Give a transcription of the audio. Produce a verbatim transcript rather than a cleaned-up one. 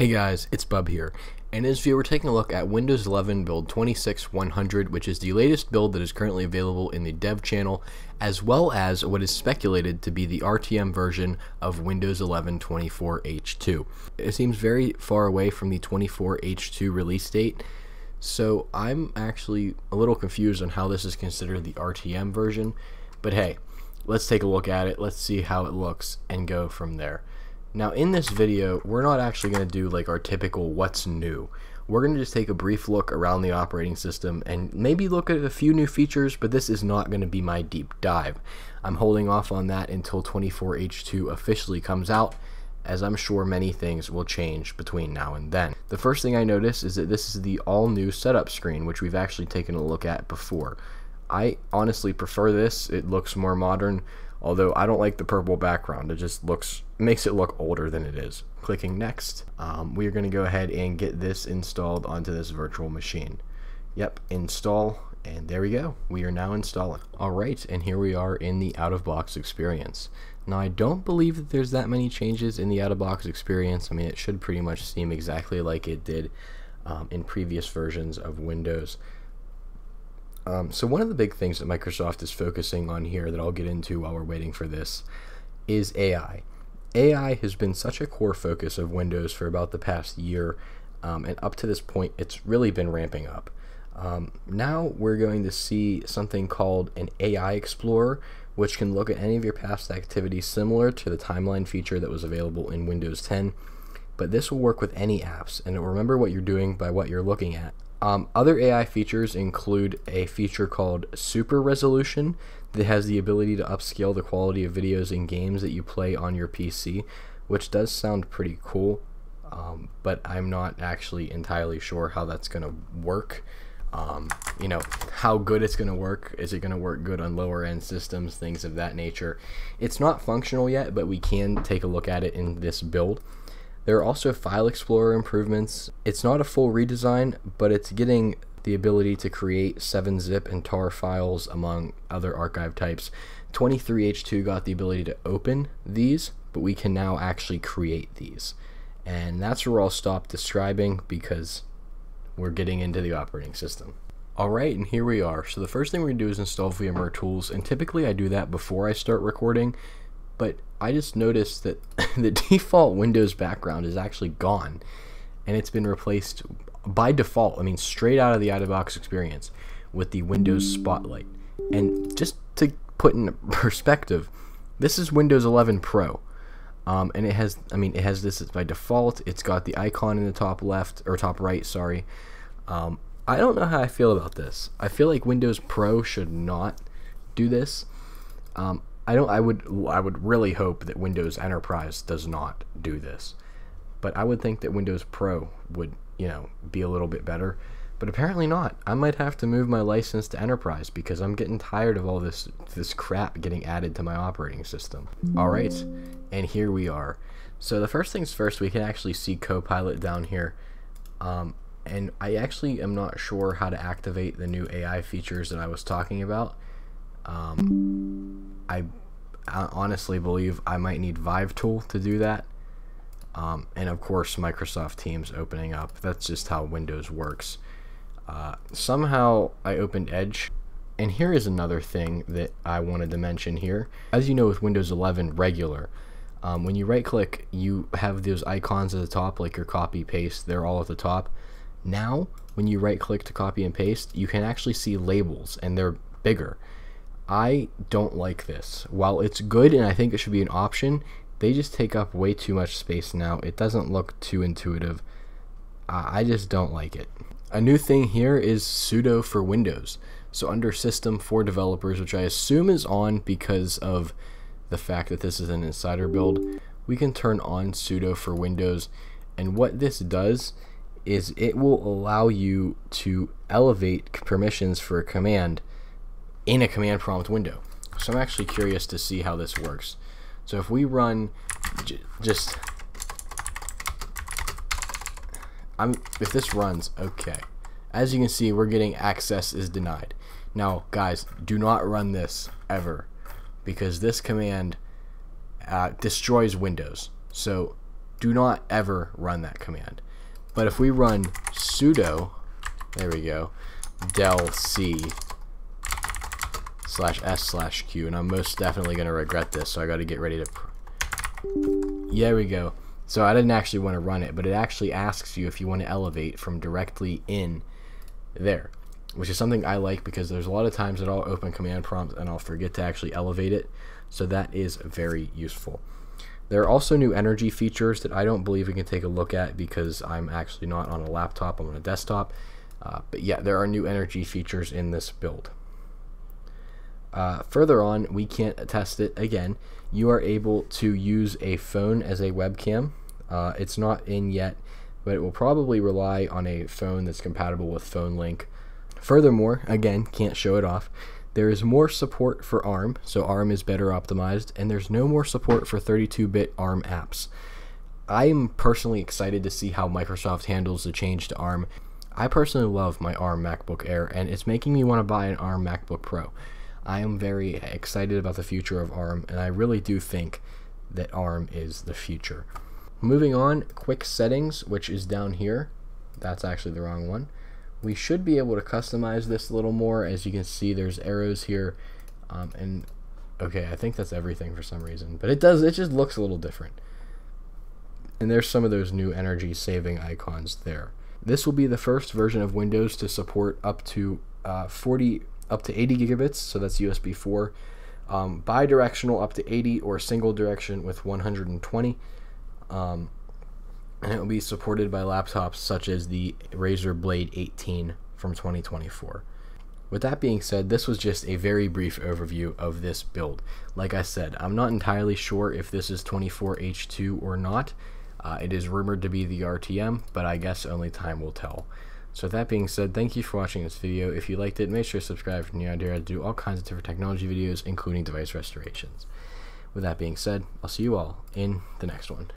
Hey guys, it's Bub here. In this video, we're taking a look at Windows eleven build twenty-six one hundred, which is the latest build that is currently available in the dev channel, as well as what is speculated to be the R T M version of Windows eleven twenty-four H two. It seems very far away from the twenty-four H two release date, so I'm actually a little confused on how this is considered the R T M version, but hey, let's take a look at it, let's see how it looks, and go from there. Now in this video, we're not actually going to do like our typical what's new. We're going to just take a brief look around the operating system and maybe look at a few new features, but this is not going to be my deep dive. I'm holding off on that until twenty-four H two officially comes out, as I'm sure many things will change between now and then. The first thing I notice is that this is the all new setup screen, which we've actually taken a look at before. I honestly prefer this. It looks more modern, although I don't like the purple background. It just looks makes it look older than it is. Clicking next, um, we are going to go ahead and get this installed onto this virtual machine. Yep, install, and there we go. We are now installing. All right, and here we are in the out-of-box experience. Now, I don't believe that there's that many changes in the out-of-box experience. I mean, it should pretty much seem exactly like it did um, in previous versions of Windows. Um, so one of the big things that Microsoft is focusing on here that I'll get into while we're waiting for this is A I. A I has been such a core focus of Windows for about the past year, um, and up to this point it's really been ramping up. Um, now we're going to see something called an A I Explorer, which can look at any of your past activities similar to the timeline feature that was available in Windows ten, but this will work with any apps and it will remember what you're doing by what you're looking at. Um, other A I features include a feature called Super Resolution that has the ability to upscale the quality of videos and games that you play on your P C, which does sound pretty cool, um, but I'm not actually entirely sure how that's going to work. Um, you know, how good it's going to work. Is it going to work good on lower end systems, things of that nature? It's not functional yet, but we can take a look at it in this build. There are also File Explorer improvements. It's not a full redesign, but it's getting the ability to create seven zip and tar files among other archive types. twenty-three H two got the ability to open these, but we can now actually create these. And that's where I'll stop describing because we're getting into the operating system. Alright, and here we are. So the first thing we're going to do is install VMware tools, and typically I do that before I start recording, but I just noticed that the default Windows background is actually gone and it's been replaced by default, I mean straight out of the out-of-box experience, with the Windows Spotlight. And just to put in perspective, this is Windows eleven Pro, um, and it has, I mean it has this by default. It's got the icon in the top left, or top right, sorry. Um, I don't know how I feel about this. I feel like Windows Pro should not do this. Um, I don't. I would. I would really hope that Windows Enterprise does not do this, but I would think that Windows Pro would, you know, be a little bit better. But apparently not. I might have to move my license to Enterprise because I'm getting tired of all this this crap getting added to my operating system. All right, and here we are. So the first things first, we can actually see Copilot down here, um, and I actually am not sure how to activate the new A I features that I was talking about. Um, I I honestly believe I might need ViveTool to do that, um, and of course Microsoft Teams opening up. That's just how Windows works. Uh, somehow I opened Edge, and here is another thing that I wanted to mention here. As you know, with Windows eleven regular, um, when you right click, you have those icons at the top, like your copy, paste, they're all at the top. Now when you right click to copy and paste, you can actually see labels and they're bigger. I don't like this. While it's good and I think it should be an option, they just take up way too much space now. It doesn't look too intuitive. Uh, I just don't like it. A new thing here is sudo for Windows. So under System for Developers, which I assume is on because of the fact that this is an insider build, we can turn on sudo for Windows. And what this does is it will allow you to elevate permissions for a command in a command prompt window. So I'm actually curious to see how this works. So if we run j just I'm if this runs, okay, as you can see, we're getting access is denied. Now guys, do not run this ever, because this command uh, destroys Windows. So do not ever run that command. But if we run sudo, there we go, del c slash s slash q, and I'm most definitely going to regret this, so I got to get ready to... There we go. So I didn't actually want to run it, but it actually asks you if you want to elevate from directly in there, which is something I like, because there's a lot of times that I'll open command prompts and I'll forget to actually elevate it, so that is very useful. There are also new energy features that I don't believe we can take a look at because I'm actually not on a laptop, I'm on a desktop, uh, but yeah, there are new energy features in this build. Uh, further on, we can't test it again. You are able to use a phone as a webcam. Uh, it's not in yet, but it will probably rely on a phone that's compatible with PhoneLink. Furthermore, again, can't show it off, there is more support for ARM, so ARM is better optimized, and there's no more support for thirty-two bit ARM apps. I'm personally excited to see how Microsoft handles the change to ARM. I personally love my ARM MacBook Air, and it's making me want to buy an ARM MacBook Pro. I am very excited about the future of ARM, and I really do think that ARM is the future. Moving on, quick settings, which is down here. That's actually the wrong one. We should be able to customize this a little more. As you can see, there's arrows here, um, and okay, I think that's everything for some reason, but it does, it just looks a little different. And there's some of those new energy saving icons there. This will be the first version of Windows to support up to uh, forty up to eighty gigabits, so that's U S B four, um, bidirectional up to eighty, or single direction with one hundred twenty, um, and it will be supported by laptops such as the Razer Blade eighteen from twenty twenty-four. With that being said, this was just a very brief overview of this build. Like I said, I'm not entirely sure if this is twenty-four H two or not. Uh, it is rumored to be the R T M, but I guess only time will tell. So with that being said, thank you for watching this video. If you liked it, make sure to subscribe for new ideas. I do all kinds of different technology videos, including device restorations. With that being said, I'll see you all in the next one.